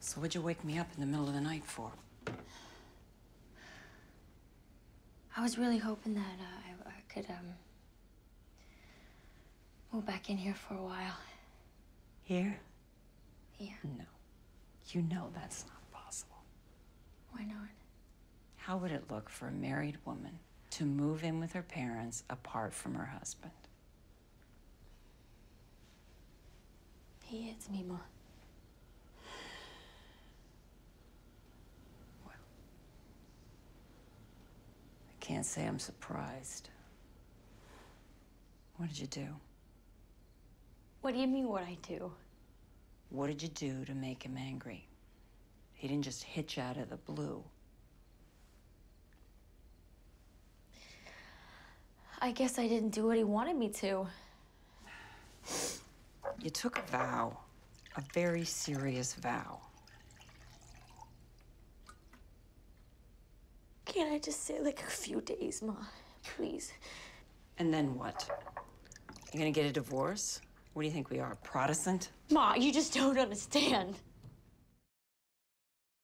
So what'd you wake me up in the middle of the night for? I was really hoping that I could move back in here for a while. Here? Yeah. No. You know that's not possible. Why not? How would it look for a married woman to move in with her parents apart from her husband? He hits me more. Well, I can't say I'm surprised. What did you do? What do you mean, what I do? What did you do to make him angry? He didn't just hit you out of the blue. I guess I didn't do what he wanted me to. You took a vow, a very serious vow. Can't I just say like a few days, Ma? Please. And then what? You gonna get a divorce? What do you think we are, Protestant? Ma, you just don't understand.